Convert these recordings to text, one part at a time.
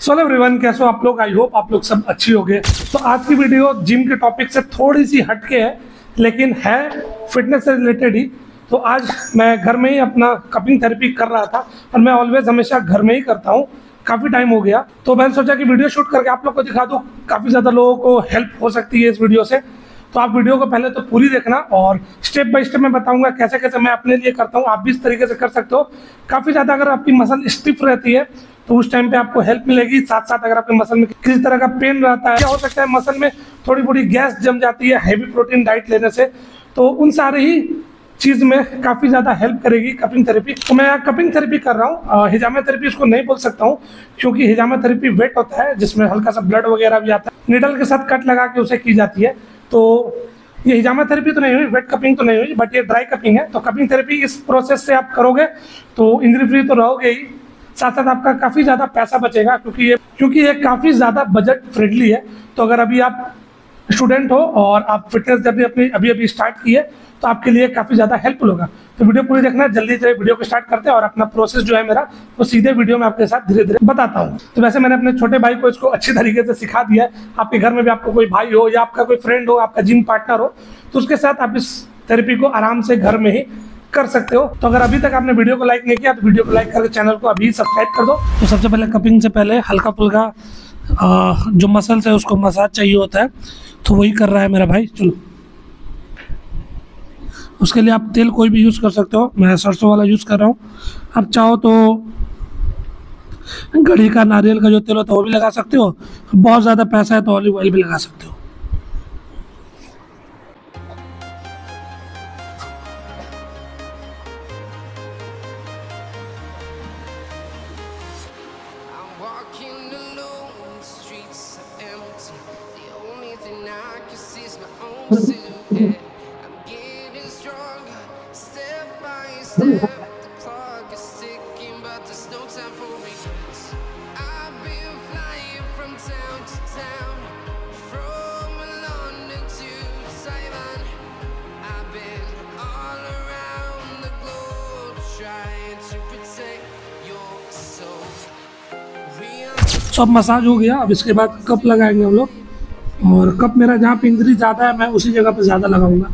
So everyone, कैसे हो आप लोग? आई होप आप लोग सब अच्छी होंगे। तो आज की वीडियो जिम के टॉपिक से थोड़ी सी हटके है, लेकिन है फिटनेस से रिलेटेड ही। तो आज मैं घर में ही अपना कपिंग थेरेपी कर रहा था और मैं ऑलवेज हमेशा घर में ही करता हूँ, काफ़ी टाइम हो गया। तो मैंने सोचा कि वीडियो शूट करके आप लोग को दिखा दूँ, काफ़ी ज़्यादा लोगों को हेल्प हो सकती है इस वीडियो से। तो आप वीडियो को पहले तो पूरी देखना और स्टेप बाय स्टेप मैं बताऊंगा कैसे कैसे मैं अपने लिए करता हूं। आप भी इस तरीके से कर सकते हो। काफ़ी ज़्यादा अगर आपकी मसल स्टिफ रहती है तो उस टाइम पे आपको हेल्प मिलेगी। साथ साथ अगर आपके मसल में किसी तरह का पेन रहता है या हो सकता है मसल में थोड़ी थोड़ी गैस जम जाती है हैवी प्रोटीन डाइट लेने से, तो उन सारे ही चीज़ में काफ़ी ज़्यादा हेल्प करेगी कपिंग थेरेपी। तो मैं कपिंग थेरेपी कर रहा हूँ। हिजामा थेरेपी इसको नहीं बोल सकता हूँ क्योंकि हिजामा थेरेपी वेट होता है जिसमें हल्का सा ब्लड वगैरह भी आता है। निडल के साथ कट लगा के उसे की जाती है। तो ये हिजामा थेरेपी तो नहीं हुई, वेट कपिंग तो नहीं हुई, बट ये ड्राई कपिंग है। तो कपिंग थेरेपी इस प्रोसेस से आप करोगे तो इंजरी फ्री तो रहोगे ही, साथ साथ आपका काफ़ी ज़्यादा पैसा बचेगा क्योंकि ये काफ़ी ज़्यादा बजट फ्रेंडली है। तो अगर अभी आप स्टूडेंट हो और आप फिटनेस जब अपनी अभी अभी स्टार्ट की है तो आपके लिए काफ़ी ज़्यादा हेल्पफुल होगा। तो वीडियो पूरी देखना, जल्दी से वीडियो को स्टार्ट करते हैं और अपना प्रोसेस जो है मेरा वो सीधे वीडियो में आपके साथ धीरे धीरे बताता हूँ। तो वैसे मैंने अपने छोटे भाई को इसको अच्छी तरीके से सिखा दिया है। आपके घर में भी आपको कोई भाई हो या आपका कोई फ्रेंड हो, आपका जिम पार्टनर हो, तो उसके साथ आप इस थेरेपी को आराम से घर में ही कर सकते हो। तो अगर अभी तक आपने वीडियो को लाइक नहीं किया तो वीडियो को लाइक करके चैनल को अभी सब्सक्राइब कर दो। तो सबसे पहले कपिंग से पहले हल्का फुल्का जो मसल्स है उसको मसाज चाहिए होता है, तो वही कर रहा है मेरा भाई। चलो, उसके लिए आप तेल कोई भी यूज़ कर सकते हो, मैं सरसों वाला यूज़ कर रहा हूँ। आप चाहो तो गड़ी का, नारियल का जो तेल होता है वो भी लगा सकते हो। बहुत ज़्यादा पैसा है तो ऑलिव ऑयल भी लगा सकते हो। तो अब मसाज हो गया। अब इसके बाद कप लगाएंगे हम लोग, और कप मेरा जहाँ पे इंजरी ज़्यादा है मैं उसी जगह पे ज़्यादा लगाऊंगा।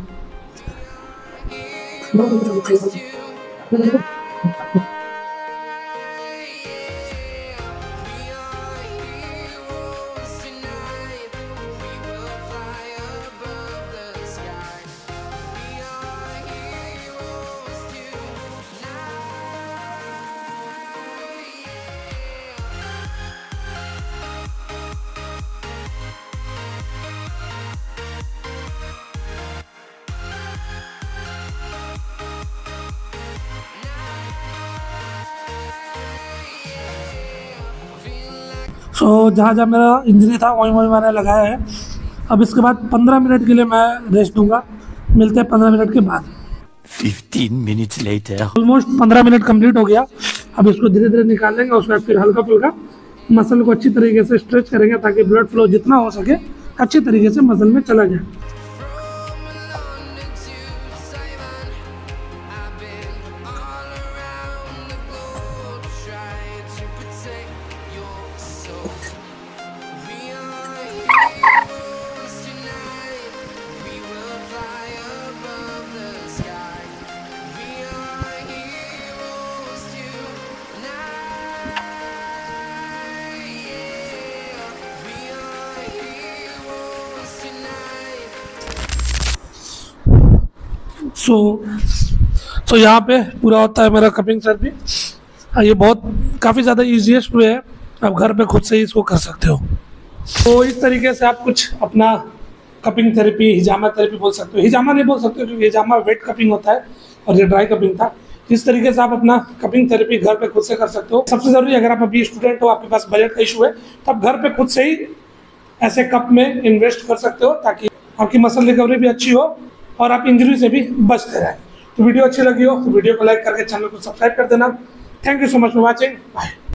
तो जहाँ जहाँ मेरा इंजरी था वहीं वहीं मैंने लगाया है। अब इसके बाद 15 मिनट के लिए मैं रेस्ट दूंगा। मिलते हैं 15 मिनट के बाद। 15 minutes later. Almost 15 minute complete हो गया। अब इसको धीरे धीरे निकालेंगे, उसके बाद फिर हल्का फुल्का मसल को अच्छी तरीके से स्ट्रेच करेंगे ताकि ब्लड फ्लो जितना हो सके अच्छी तरीके से मसल में चला जाए। तो यहाँ पे पूरा होता है मेरा कपिंग थेरेपी। ये बहुत काफ़ी ज़्यादा ईजीएस्ट वे है, आप घर पे खुद से ही इसको कर सकते हो। तो इस तरीके से आप कुछ अपना कपिंग थेरेपी, हिजामा थेरेपी बोल सकते हो। हिजामा नहीं बोल सकते क्योंकि हिजामा वेट कपिंग होता है और ये ड्राई कपिंग था। इस तरीके से आप अपना कपिंग थेरेपी घर पे खुद से कर सकते हो। सबसे ज़रूरी, अगर आप अभी स्टूडेंट हो, आपके पास बजट का इशू है, तो आप घर पर खुद से ही ऐसे कप में इन्वेस्ट कर सकते हो ताकि आपकी मसल रिकवरी भी अच्छी हो और आप इंजरी से भी बचते रहें। तो वीडियो अच्छी लगी हो तो वीडियो को लाइक करके चैनल को सब्सक्राइब कर देना। Thank you so much for watching. Bye.